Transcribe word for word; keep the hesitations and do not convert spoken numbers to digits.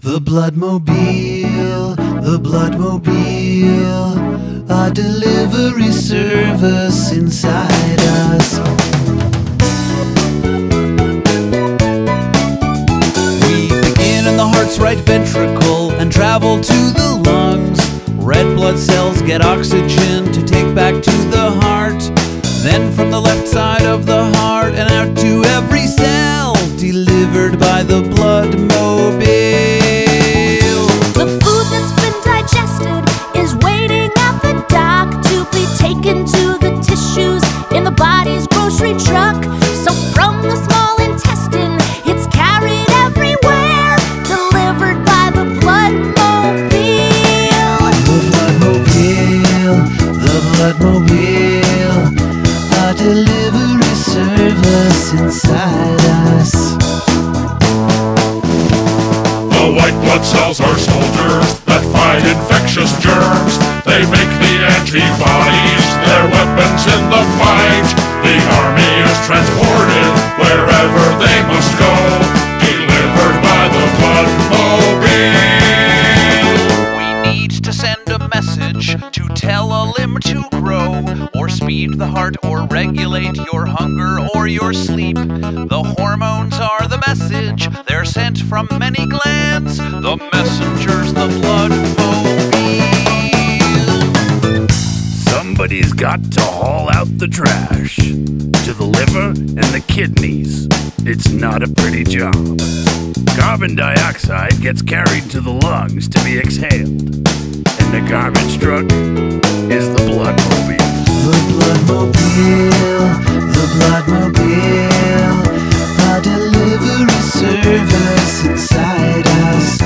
The Bloodmobile, the Bloodmobile, a delivery service inside us. We begin in the heart's right ventricle and travel to the lungs. Red blood cells get oxygen to take back to the heart. Then from the left side of the heart and out to every cell, delivered by the Bloodmobile. In the body's grocery truck, so from the small intestine, it's carried everywhere, delivered by the Bloodmobile. The Bloodmobile, the Bloodmobile, a delivery service inside us. The white blood cells are soldiers that fight infectious germs. They make the antibodies their weapons in the fight. The army is transported wherever they must go, delivered by the Bloodmobile. We need to send a message to tell a limb to grow, or speed the heart, or regulate your hunger or your sleep. The hormones are the message, they're sent from many glands. The messenger's the Bloodmobile. Somebody's got to haul out the trash to the liver and the kidneys. It's not a pretty job. Carbon dioxide gets carried to the lungs to be exhaled, and the garbage truck is the Bloodmobile. The Bloodmobile, the Bloodmobile, a delivery service inside us.